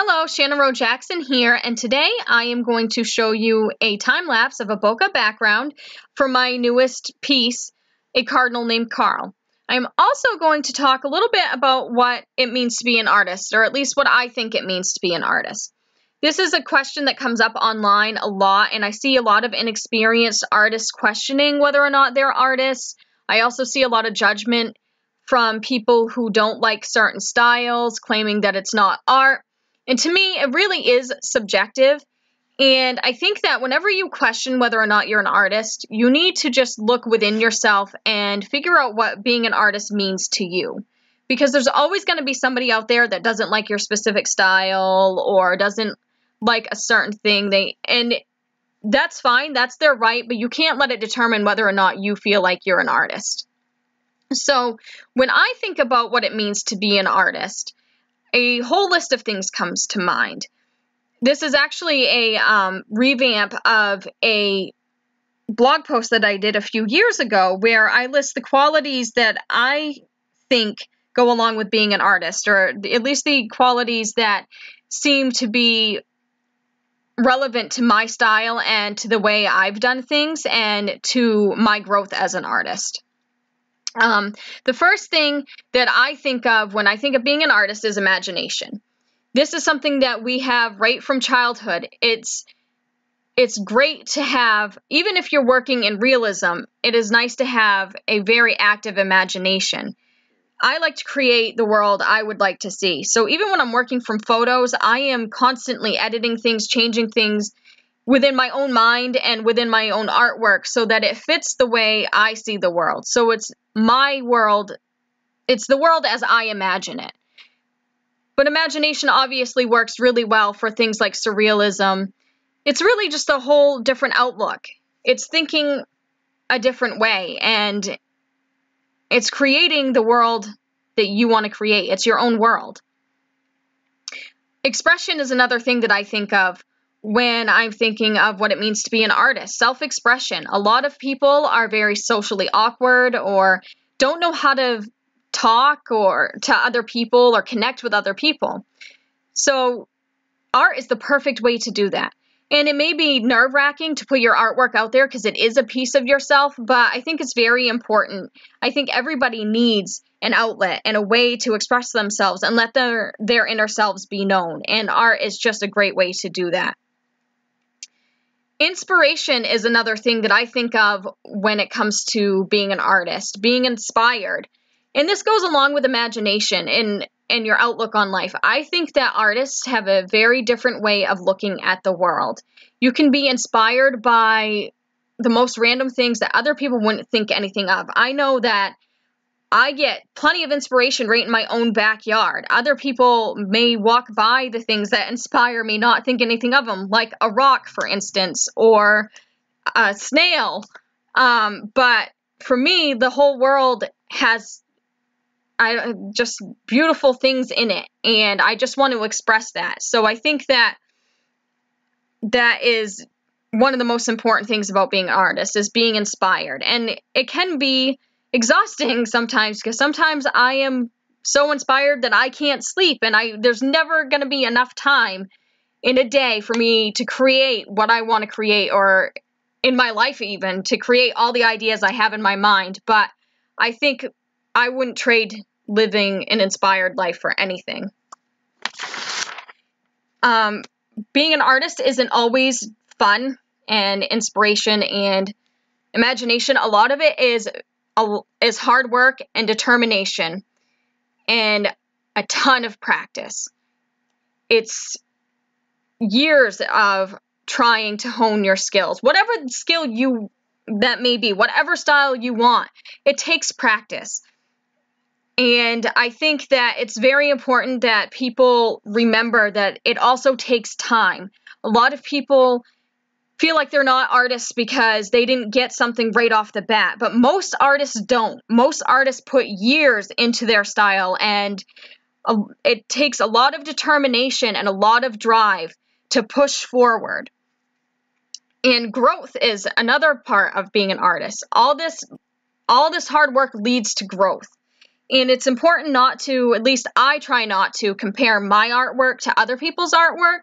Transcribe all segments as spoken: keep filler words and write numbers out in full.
Hello, Shana Rowe Jackson here, and today I am going to show you a time-lapse of a bokeh background for my newest piece, A Cardinal Named Carl. I'm also going to talk a little bit about what it means to be an artist, or at least what I think it means to be an artist. This is a question that comes up online a lot, and I see a lot of inexperienced artists questioning whether or not they're artists. I also see a lot of judgment from people who don't like certain styles, claiming that it's not art. And to me, it really is subjective. And I think that whenever you question whether or not you're an artist, you need to just look within yourself and figure out what being an artist means to you. Because there's always going to be somebody out there that doesn't like your specific style or doesn't like a certain thing. They and that's fine. That's their right. But you can't let it determine whether or not you feel like you're an artist. So when I think about what it means to be an artist, a whole list of things comes to mind. This is actually a um, revamp of a blog post that I did a few years ago where I list the qualities that I think go along with being an artist, or at least the qualities that seem to be relevant to my style and to the way I've done things and to my growth as an artist. Um, the first thing that I think of when I think of being an artist is imagination. This is something that we have right from childhood. It's, it's great to have, even if you're working in realism, it is nice to have a very active imagination. I like to create the world I would like to see. So even when I'm working from photos, I am constantly editing things, changing things within my own mind and within my own artwork so that it fits the way I see the world. So it's my world, it's the world as I imagine it. But imagination obviously works really well for things like surrealism. It's really just a whole different outlook. It's thinking a different way, and it's creating the world that you want to create. It's your own world. Expression is another thing that I think of when I'm thinking of what it means to be an artist. Self-expression. A lot of people are very socially awkward or don't know how to talk or to other people or connect with other people. So art is the perfect way to do that. And it may be nerve-wracking to put your artwork out there because it is a piece of yourself, but I think it's very important. I think everybody needs an outlet and a way to express themselves and let their, their inner selves be known. And art is just a great way to do that. Inspiration is another thing that I think of when it comes to being an artist, being inspired. And this goes along with imagination and, and your outlook on life. I think that artists have a very different way of looking at the world. You can be inspired by the most random things that other people wouldn't think anything of. I know that I get plenty of inspiration right in my own backyard. Other people may walk by the things that inspire me, not think anything of them, like a rock, for instance, or a snail. Um, but for me, the whole world has I, just beautiful things in it, and I just want to express that. So I think that that is one of the most important things about being an artist, is being inspired. And it can be exhausting sometimes, because sometimes I am so inspired that I can't sleep, and I there's never going to be enough time in a day for me to create what I want to create, or in my life even, to create all the ideas I have in my mind. But I think I wouldn't trade living an inspired life for anything. Um, being an artist isn't always fun, and inspiration and imagination, a lot of it is is hard work and determination and a ton of practice. It's years of trying to hone your skills. Whatever skill you that may be, whatever style you want, it takes practice. And I think that it's very important that people remember that it also takes time. A lot of people feel like they're not artists because they didn't get something right off the bat. But most artists don't. Most artists put years into their style, and it takes a lot of determination and a lot of drive to push forward. And growth is another part of being an artist. All this, all this hard work leads to growth. And it's important not to, at least I try not to, compare my artwork to other people's artwork.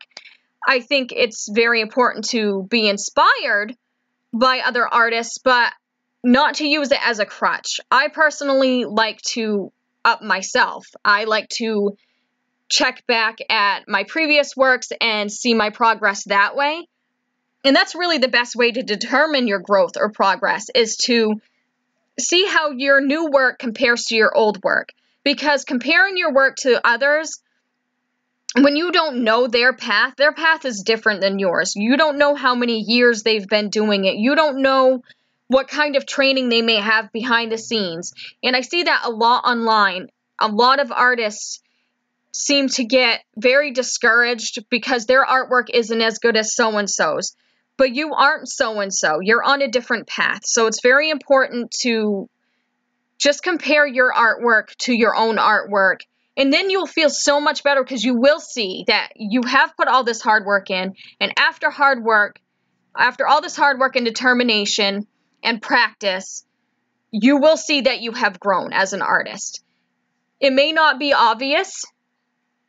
I think it's very important to be inspired by other artists, but not to use it as a crutch. I personally like to up myself. I like to check back at my previous works and see my progress that way. And that's really the best way to determine your growth or progress, is to see how your new work compares to your old work. Because comparing your work to others, when you don't know their path, their path is different than yours. You don't know how many years they've been doing it. You don't know what kind of training they may have behind the scenes. And I see that a lot online. A lot of artists seem to get very discouraged because their artwork isn't as good as so-and-so's. But you aren't so-and-so. You're on a different path. So it's very important to just compare your artwork to your own artwork. And then you'll feel so much better, because you will see that you have put all this hard work in. And after hard work, after all this hard work and determination and practice, you will see that you have grown as an artist. It may not be obvious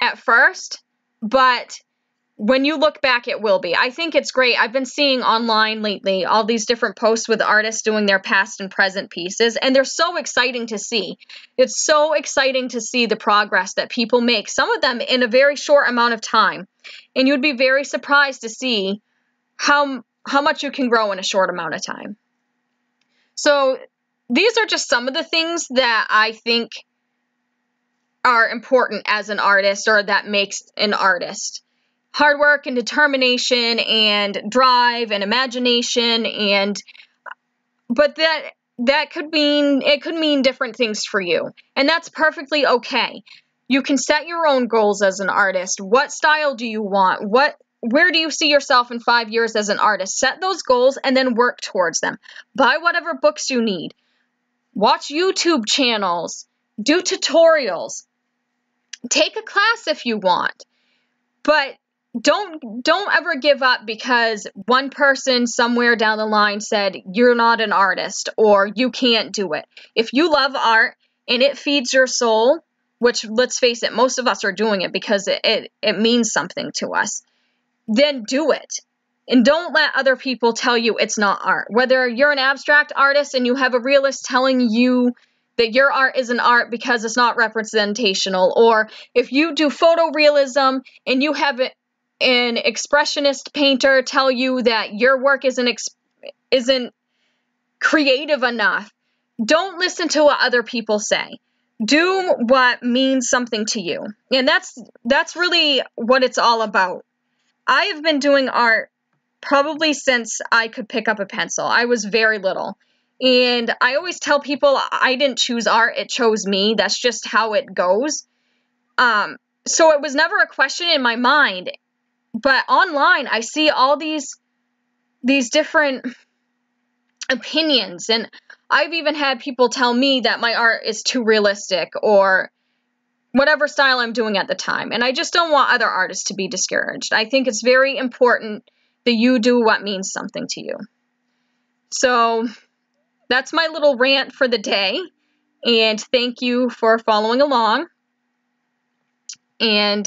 at first, but when you look back, it will be. I think it's great. I've been seeing online lately all these different posts with artists doing their past and present pieces, and they're so exciting to see. It's so exciting to see the progress that people make, some of them in a very short amount of time. And you'd be very surprised to see how, how much you can grow in a short amount of time. So these are just some of the things that I think are important as an artist, or that makes an artist. Hard work and determination and drive and imagination, and but that that could mean it could mean different things for you, and that's perfectly okay. You can set your own goals as an artist. What style do you want? What where do you see yourself in five years as an artist? Set those goals and then work towards them. Buy whatever books you need. Watch YouTube channels. Do tutorials. Take a class if you want. But Don't don't ever give up because one person somewhere down the line said you're not an artist or you can't do it. If you love art and it feeds your soul, which let's face it, most of us are doing it because it, it, it means something to us, then do it. And don't let other people tell you it's not art. Whether you're an abstract artist and you have a realist telling you that your art isn't art because it's not representational, or if you do photorealism and you have it, an expressionist painter tell you that your work isn't ex isn't creative enough. Don't listen to what other people say. Do what means something to you. And that's that's really what it's all about. I have been doing art probably since I could pick up a pencil. I was very little. And I always tell people I didn't choose art, it chose me. That's just how it goes. Um, so it was never a question in my mind. But online, I see all these these different opinions, and I've even had people tell me that my art is too realistic or whatever style I'm doing at the time. And I just don't want other artists to be discouraged. I think it's very important that you do what means something to you. So that's my little rant for the day, and thank you for following along. And